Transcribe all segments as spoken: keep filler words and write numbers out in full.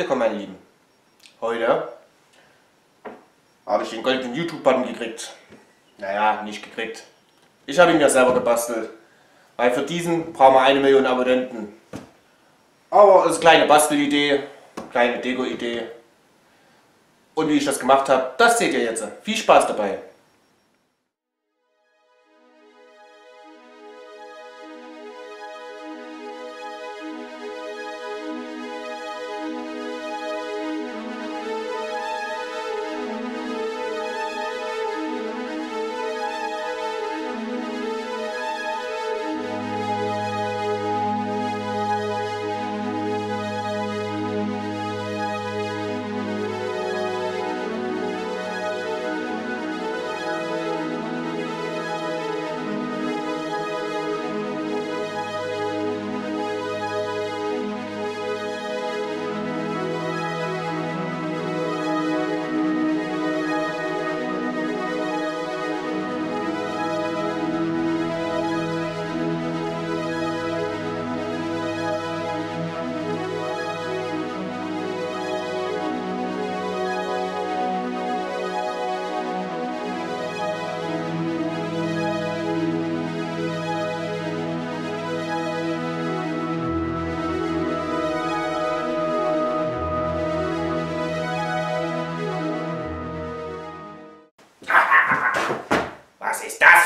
willkommen, meine Lieben. Heute habe ich den goldenen YouTube-Button gekriegt. Naja, nicht gekriegt. Ich habe ihn ja selber gebastelt. Weil für diesen brauchen wir eine Million Abonnenten. Aber es ist eine kleine Bastelidee, kleine Deko-Idee. Und wie ich das gemacht habe, das seht ihr jetzt. Viel Spaß dabei.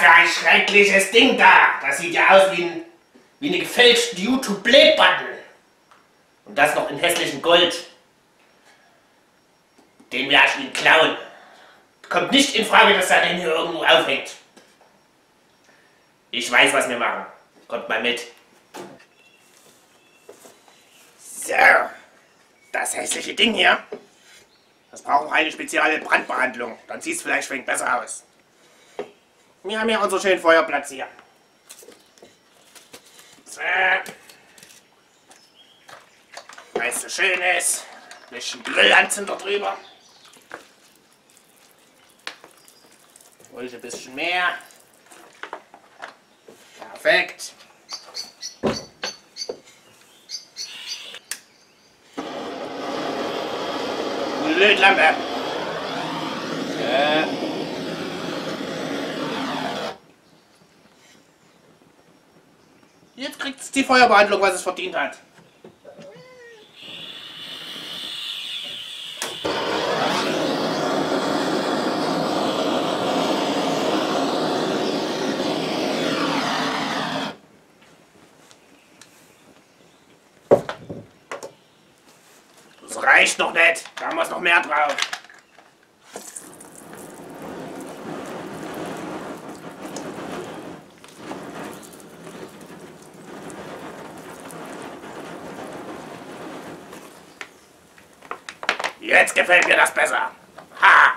Ein schreckliches Ding da. Das sieht ja aus wie ein, wie eine gefälschte YouTube-Play-Button. Und das noch in hässlichem Gold. Den werde ich Ihnen klauen. Kommt nicht in Frage, dass er den hier irgendwo aufhängt. Ich weiß, was wir machen. Kommt mal mit. So. Das hässliche Ding hier. Das braucht eine spezielle Brandbehandlung. Dann sieht es vielleicht schwenkt besser aus. Wir haben hier unseren schönen Feuerplatz hier. So. Weil es so schön ist. Ein bisschen Grillanzünder drüber. Ruhig ein bisschen mehr. Perfekt. Blöd Lampe. So. Jetzt kriegt es die Feuerbehandlung, was es verdient hat. Das reicht noch nicht. Da haben wir noch mehr drauf. Jetzt gefällt mir das besser. Ha!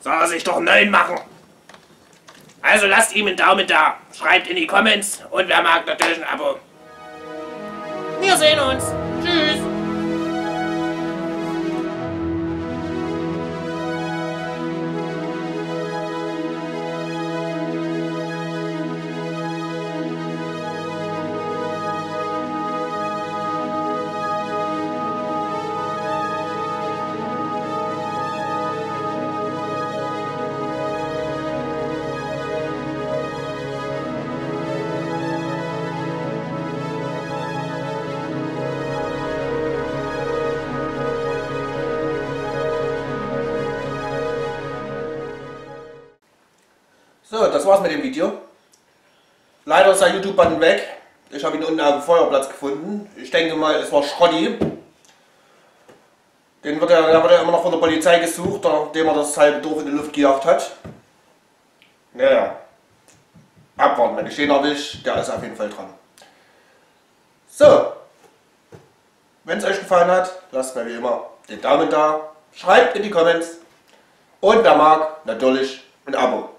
Soll er sich doch einen neuen machen? Also lasst ihm einen Daumen da. Schreibt in die Comments. Und wer mag, natürlich ein Abo. Wir sehen uns. Tschüss. So, das war's mit dem Video. Leider ist der YouTube-Button weg. Ich habe ihn unten am Feuerplatz gefunden. Ich denke mal, es war Schrotty. Den wird er, der wird ja immer noch von der Polizei gesucht, nachdem er das halbe Dorf in die Luft gejagt hat. Naja. Abwarten, wenn ich den erwische, der ist auf jeden Fall dran. So. Wenn es euch gefallen hat, lasst mir wie immer den Daumen da. Schreibt in die Comments. Und wer mag, natürlich ein Abo.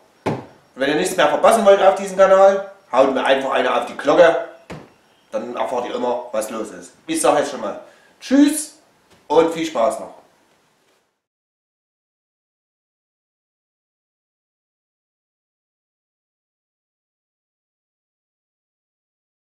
Wenn ihr nichts mehr verpassen wollt auf diesem Kanal, haut mir einfach eine auf die Glocke, dann erfahrt ihr immer, was los ist. Ich sage jetzt schon mal Tschüss und viel Spaß noch.